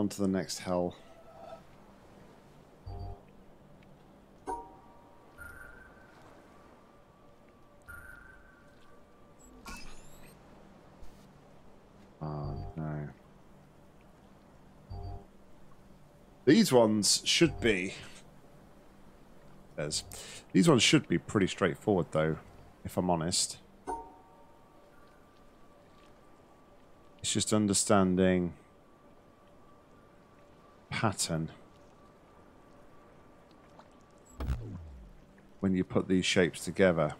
On to the next hell. These ones should be. There's. These ones should be pretty straightforward, though, if I'm honest. It's just understanding pattern when you put these shapes together.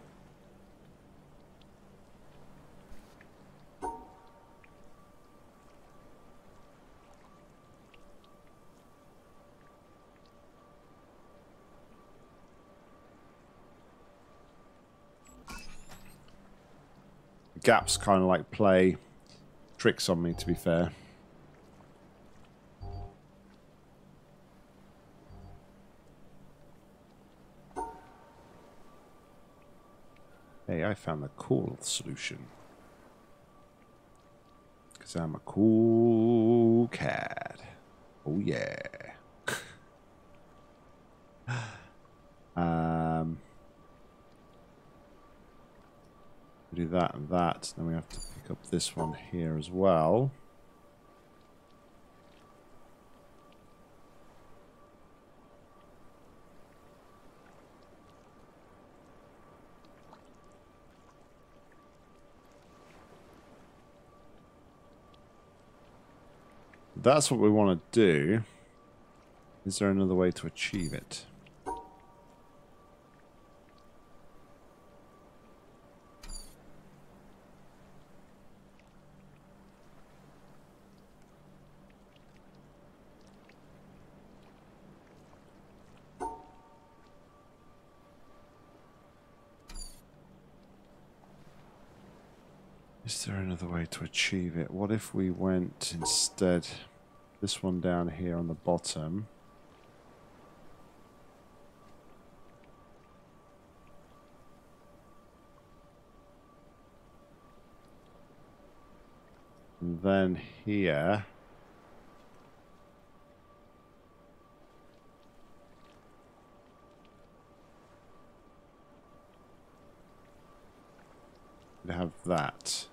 Gaps kind of like play tricks on me, to be fair. Hey, I found the cool solution. Because I'm a cool cat. Oh, yeah. We do that and that, then we have to pick up this one here as well. That's what we want to do. Is there another way to achieve it? Is there another way to achieve it? What if we went instead this one down here on the bottom? And then here. We have that.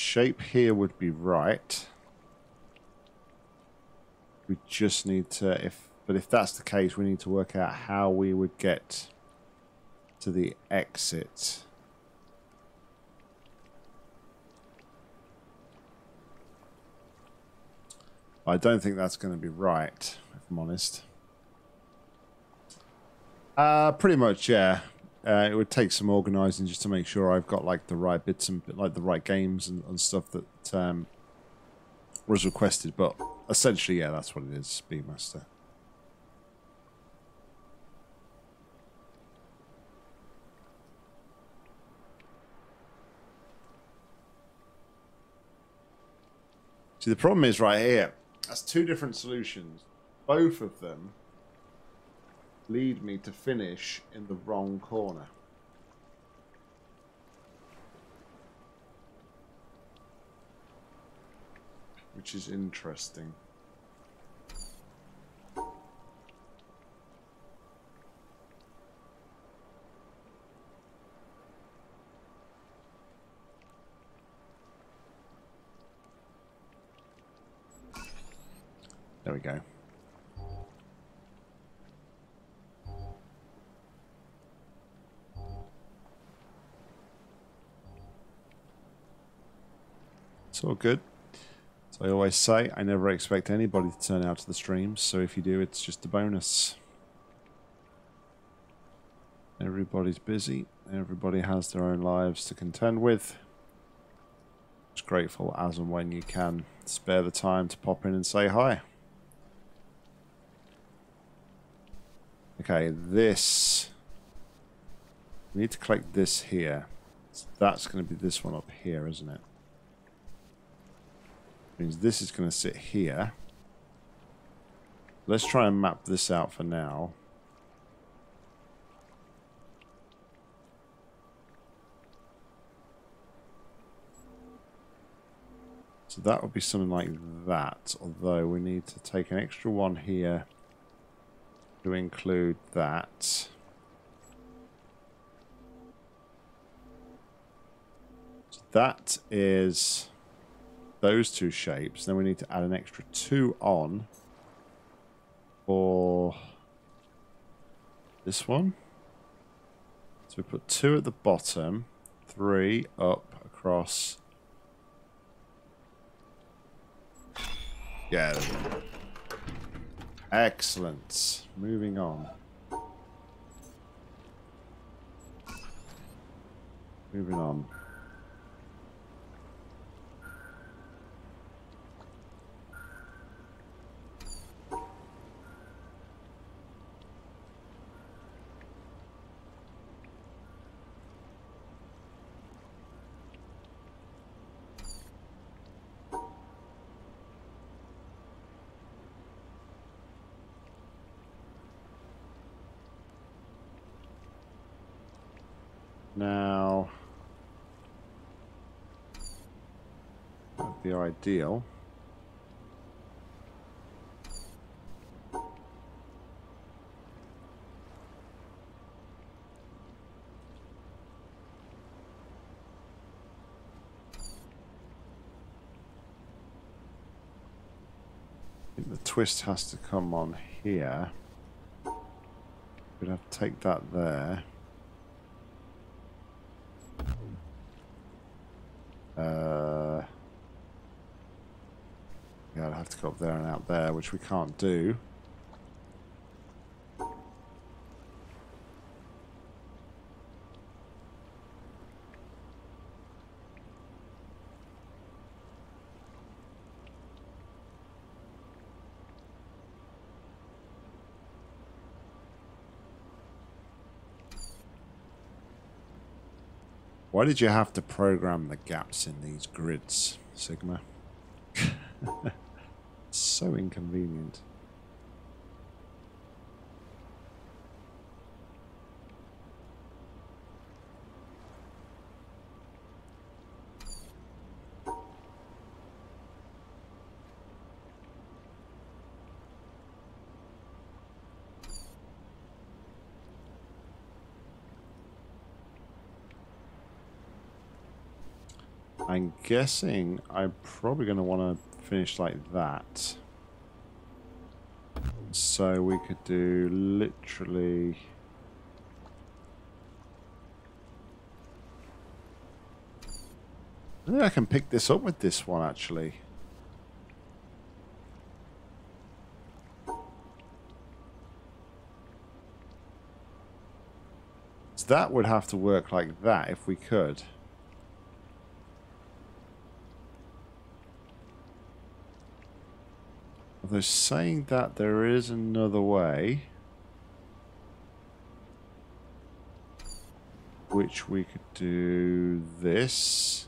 Shape here would be right. We just need to, if that's the case, we need to work out how we would get to the exit. I don't think that's going to be right, if I'm honest. Pretty much, yeah. It would take some organising just to make sure I've got like the right bits and like the right games and stuff that was requested. But essentially, yeah, that's what it is, Beemaster. See, the problem is right here. That's two different solutions. Both of them lead me to finish in the wrong corner. Which is interesting. There we go. It's all good. As I always say, I never expect anybody to turn out to the streams, so if you do, it's just a bonus. Everybody's busy. Everybody has their own lives to contend with. Just grateful as and when you can spare the time to pop in and say hi. Okay, this. We need to collect this here. So that's going to be this one up here, isn't it? Means this is going to sit here. Let's try and map this out for now. So that would be something like that, although we need to take an extra one here to include that. So that is those two shapes. Then we need to add an extra two on for this one. So we put two at the bottom, three up across. Yeah. Excellent. Moving on. Moving on. Now, that would be ideal. I think the twist has to come on here. We'd have to take that there. Yeah, I'd have to go up there and out there, which we can't do. Why did you have to program the gaps in these grids, Sigma? So inconvenient. I'm guessing I'm probably going to want to finish like that. So we could do literally... I think I can pick this up with this one, actually. So that would have to work like that if we could. Although saying that, there is another way which we could do this.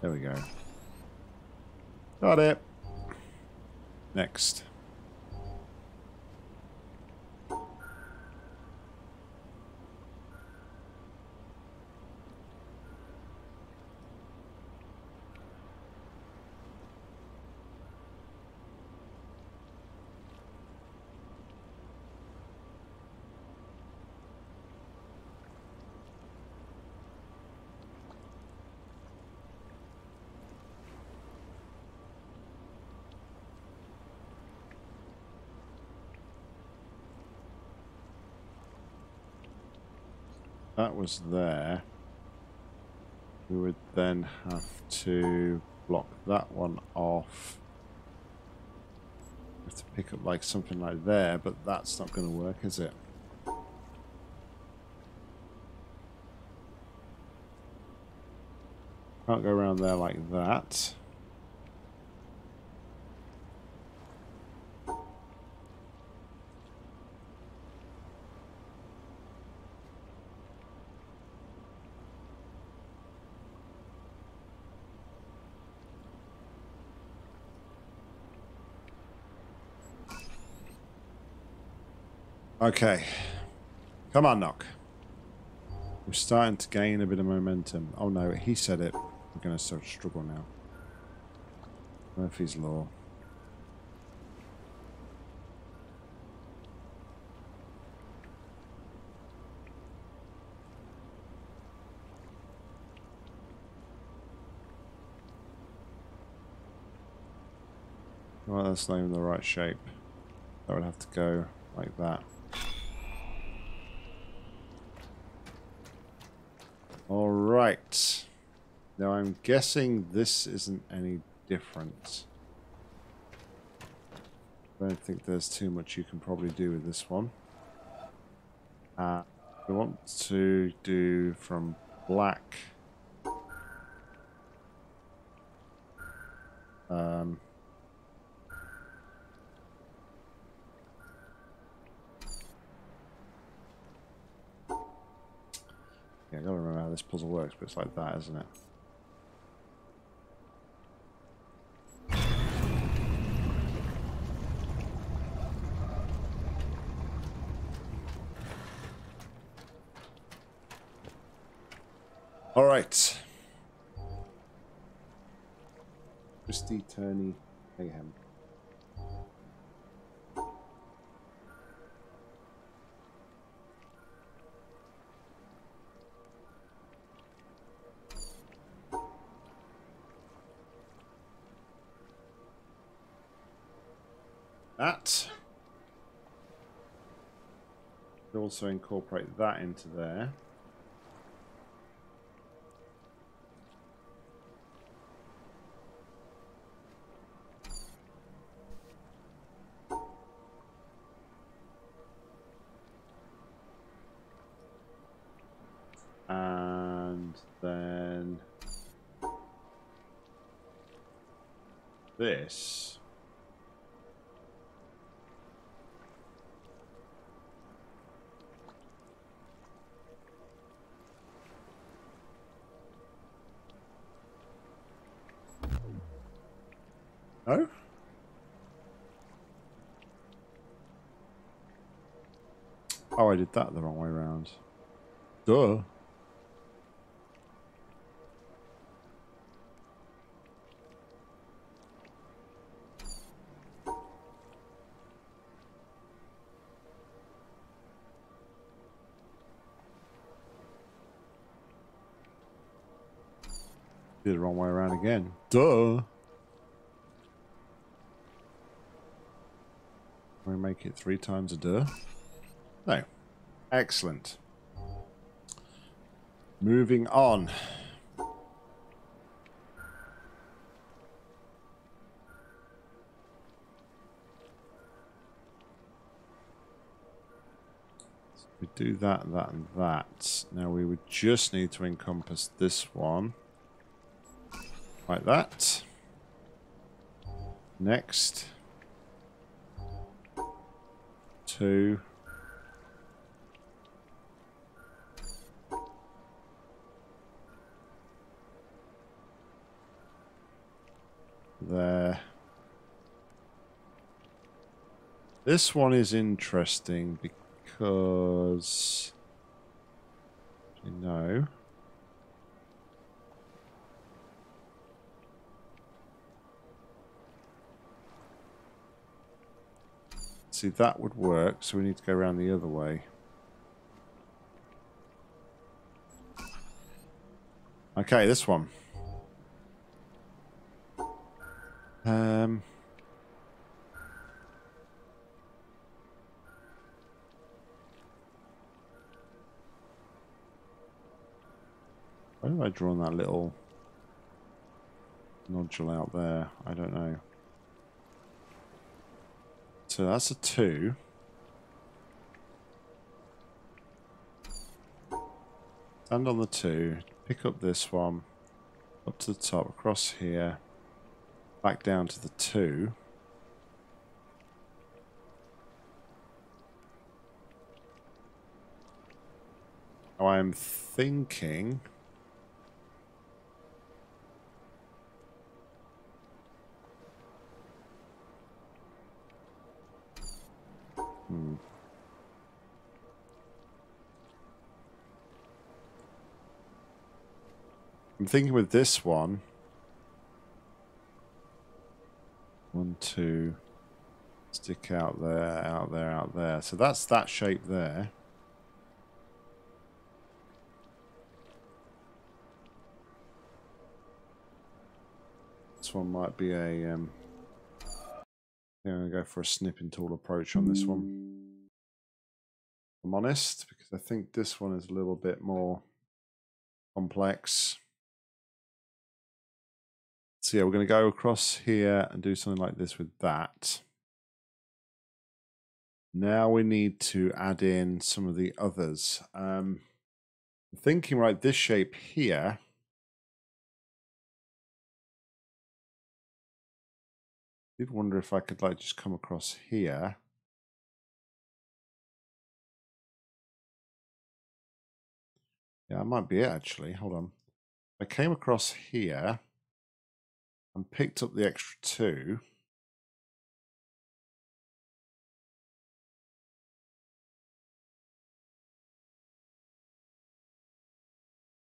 There we go. Got it. Next. That was there. We would then have to block that one off. We have to pick up like something like there, but that's not going to work, is it? Can't go around there like that. Okay, come on, Nock. We're starting to gain a bit of momentum. Oh no, he said it. We're going to start to struggle now. Murphy's law. Well, that's not even the right shape. That would have to go like that. Alright. Now I'm guessing this isn't any different. I don't think there's too much you can probably do with this one. We want to do from black. Yeah, I gotta remember how this puzzle works, but it's like that, isn't it? All right. Christy Turney Hayham. That. We'll also incorporate that into there. And then this. No? Oh, I did that the wrong way around. Duh. Did it the wrong way around again. Duh. We make it 3 times a duh? No. Excellent. Moving on. So we do that, that, and that. Now we would just need to encompass this one. Like that. Next. 2. There. This one is interesting because, you know, see, that would work, so we need to go around the other way. Okay, this one. Why have I drawn that little nodule out there? I don't know. So that's a 2. Stand on the 2. Pick up this one. Up to the top. Across here. Back down to the 2. Now I'm thinking... I'm thinking with this one, 2 stick out there, out there, out there. So that's that shape there. This one might be a I'm going to go for a snipping tool approach on this one, if I'm honest, because I think this one is a little bit more complex. So yeah, we're going to go across here and do something like this with that. Now we need to add in some of the others. I'm thinking, right, this shape here. I did wonder if I could like just come across here. Yeah, that might be it actually. Hold on. I came across here and picked up the extra 2.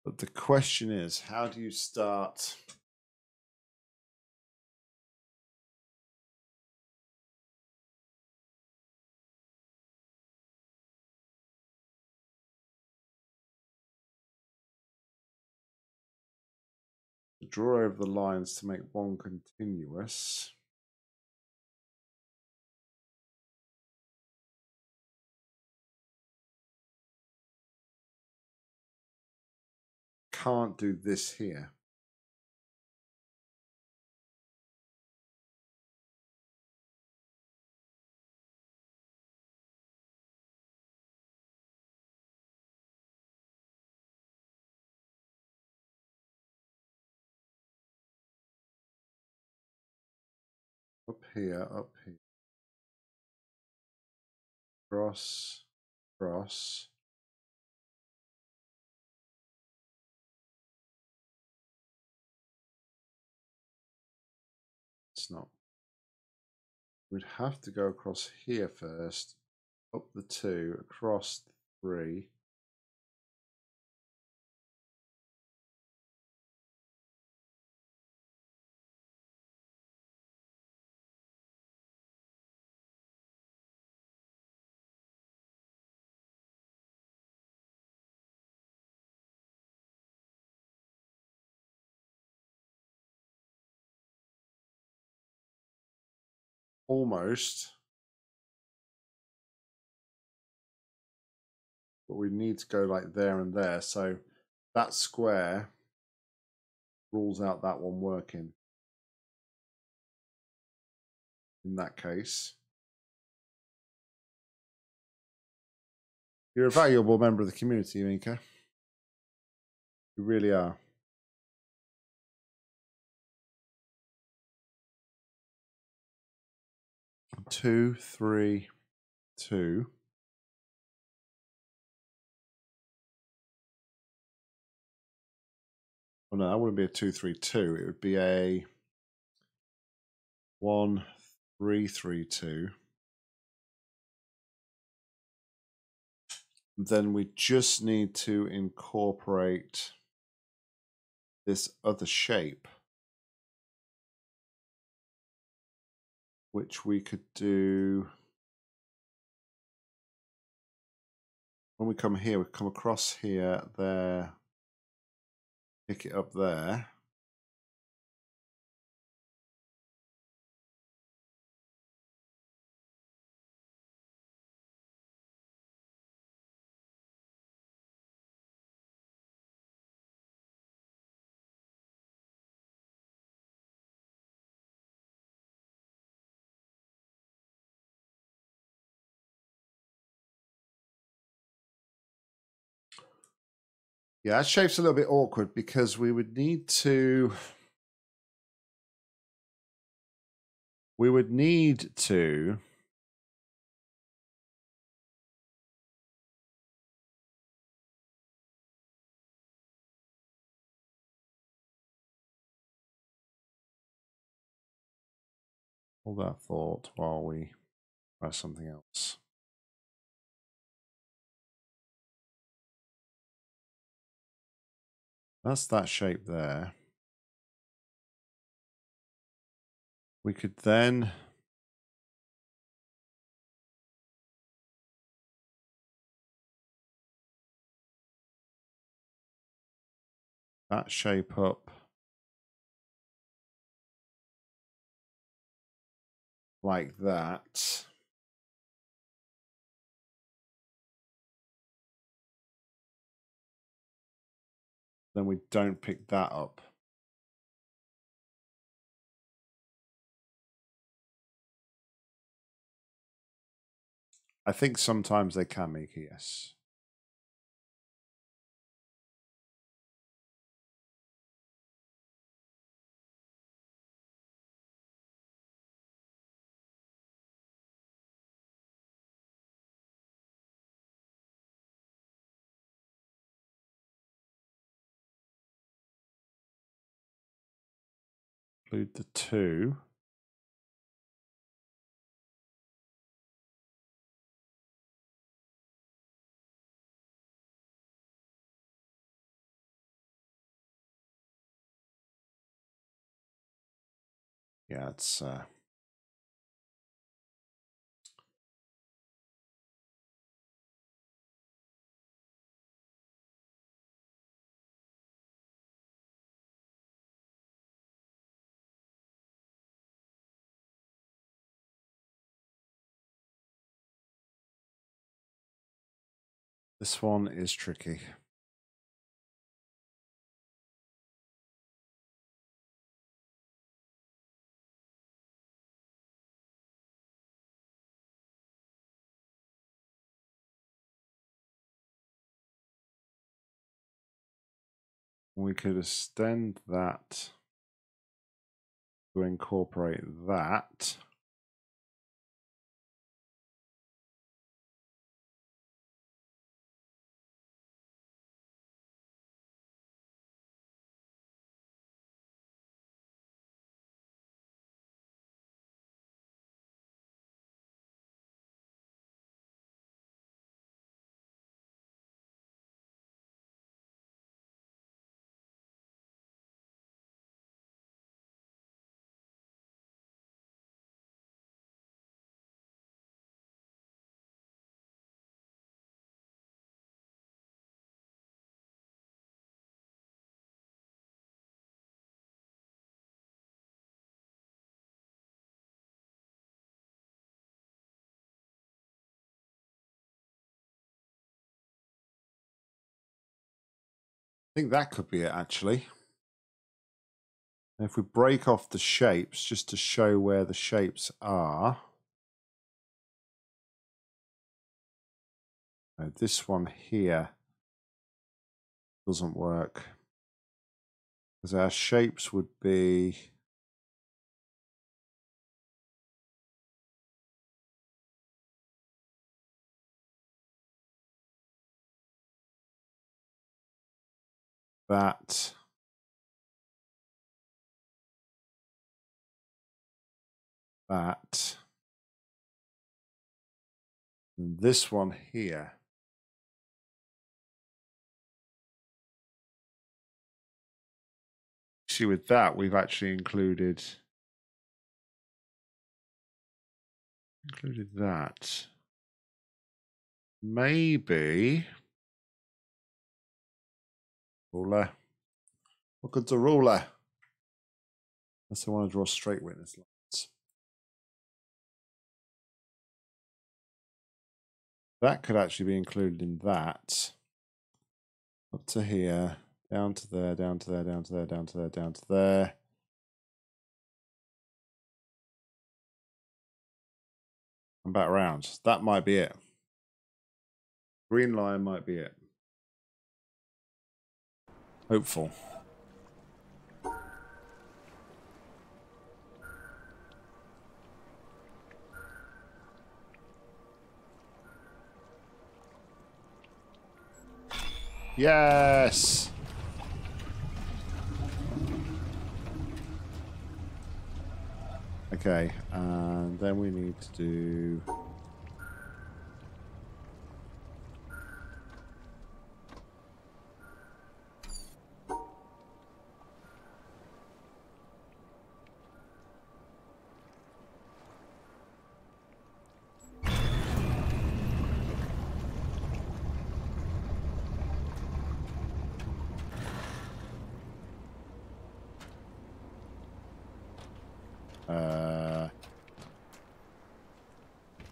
But the question is, how do you start? Draw over the lines to make one continuous. Can't do this here. Up here, cross, cross. It's not. We'd have to go across here first, up the 2, across the 3. Almost, but we need to go like there and there, so that square rules out that one working in that case. You're a valuable member of the community, Minka. You really are. Two, 3, 2. Well, no, that wouldn't be a 2, 3, 2. It would be a 1, 3, 3, 2. And then we just need to incorporate this other shape, which we could do when we come here. We come across here, there, pick it up there. Yeah, that shape's a little bit awkward because we would need to hold that thought while we try something else. That's that shape there. We could then that shape up like that. Then we don't pick that up. I think sometimes they can make a yes. Include the two. Yeah, it's this one is tricky. We could extend that to incorporate that. I think that could be it, actually. And if we break off the shapes just to show where the shapes are. Now this one here doesn't work because our shapes would be that and this one here. See, with that we've actually included that. Maybe ruler. What good's a ruler? Unless I want to draw straight witness lines. That could actually be included in that. Up to here, down to there, down to there, down to there, down to there, down to there. And back around. That might be it. Green line might be it. Hopeful. Yes. Okay, and then we need to do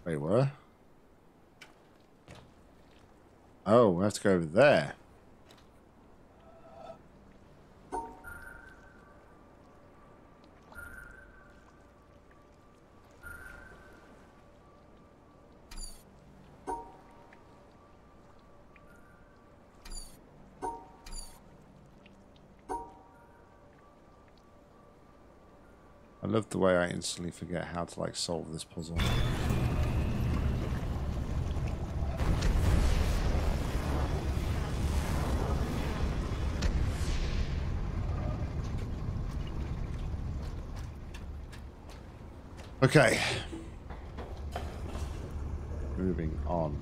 Wait, what? Oh, we have to go over there. I love the way I instantly forget how to, like, solve this puzzle. Okay. Moving on.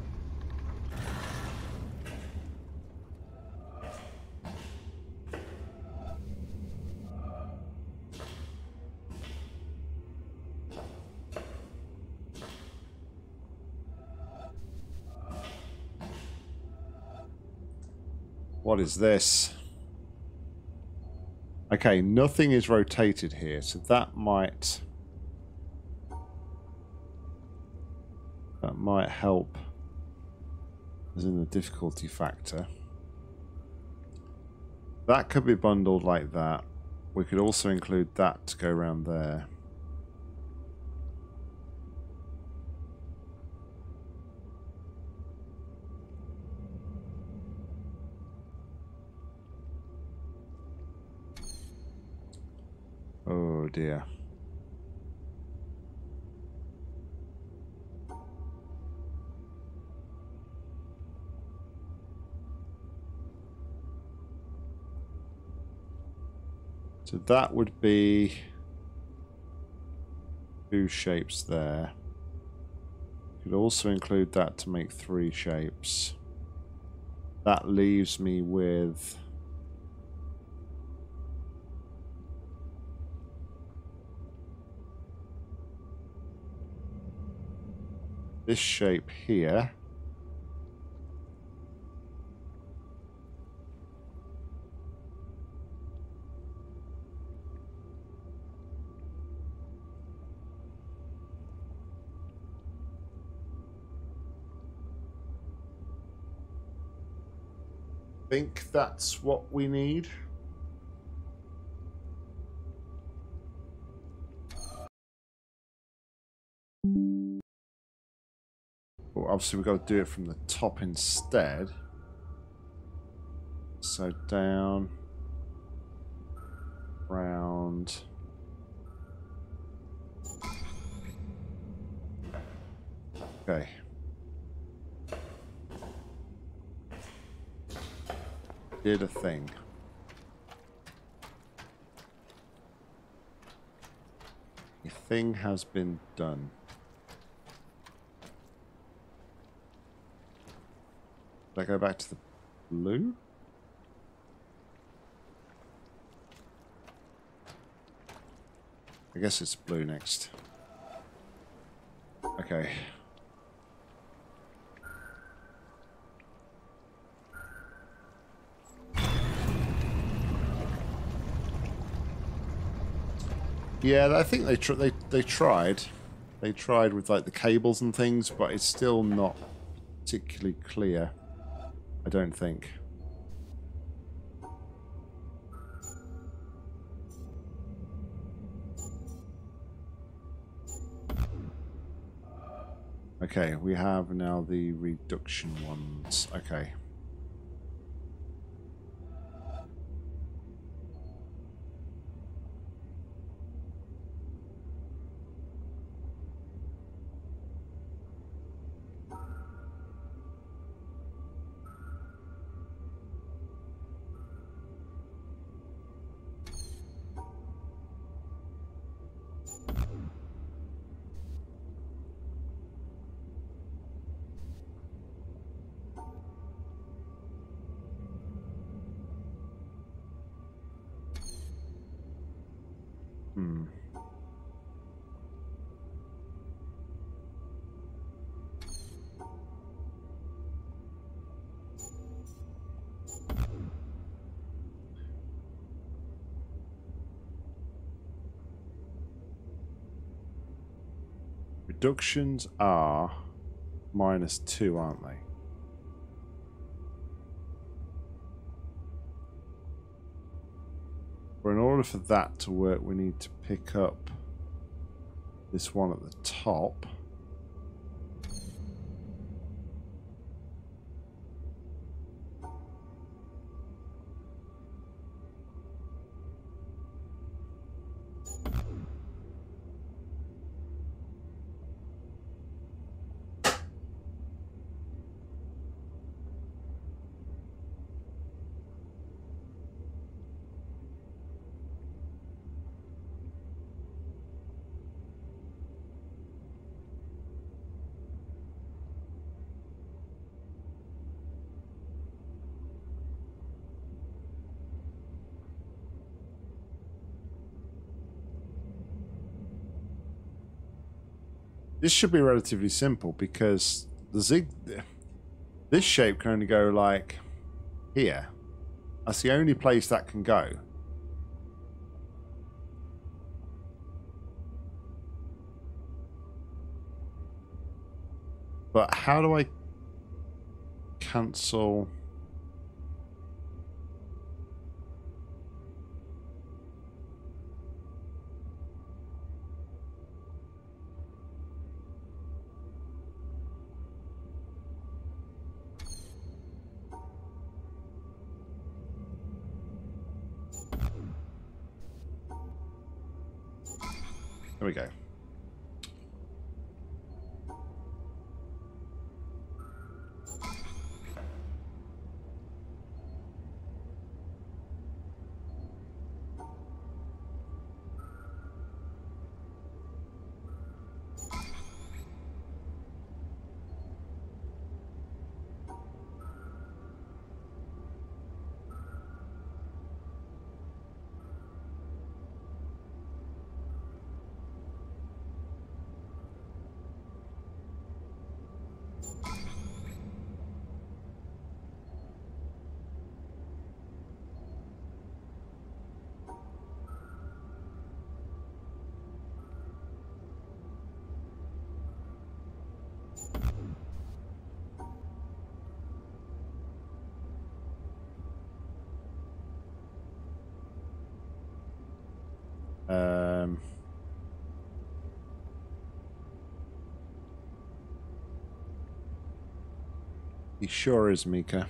What is this? Okay, nothing is rotated here, so that might... that might help, as in the difficulty factor. That could be bundled like that. We could also include that to go around there. Oh dear. So that would be two shapes there. Could also include that to make three shapes. That leaves me with... this shape here. I think that's what we need. Well, obviously we've got to do it from the top instead. So down, round. Okay. Did a thing. The thing has been done. Did I go back to the blue? I guess it's blue next. Okay. Yeah, I think they tried with like the cables and things, but it's still not particularly clear, I don't think. Okay, we have now the reduction ones. Okay. reductions are -2, aren't they? But in order for that to work, we need to pick up this one at the top. This should be relatively simple because the this shape can only go like here. That's the only place that can go. But how do I cancel? There we go. He sure is, Mika.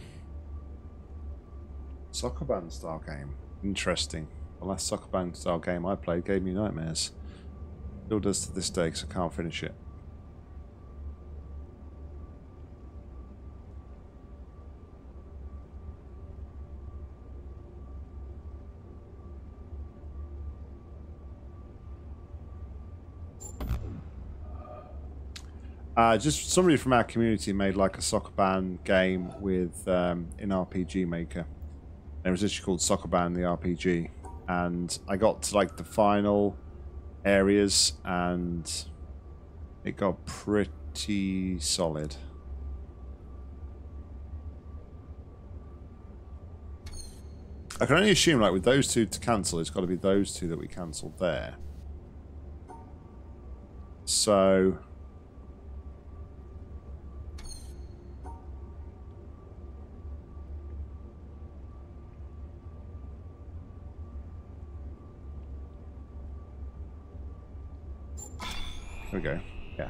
Sokoban style game. Interesting. The last Sokoban style game I played gave me nightmares. Still does to this day because I can't finish it. Just somebody from our community made like a Sokoban game with in RPG Maker. There was an issue called Sokoban the RPG, and I got to like the final areas, and it got pretty solid. I can only assume like with those two to cancel, it's got to be those two that we cancelled there. So. There we go. Yeah.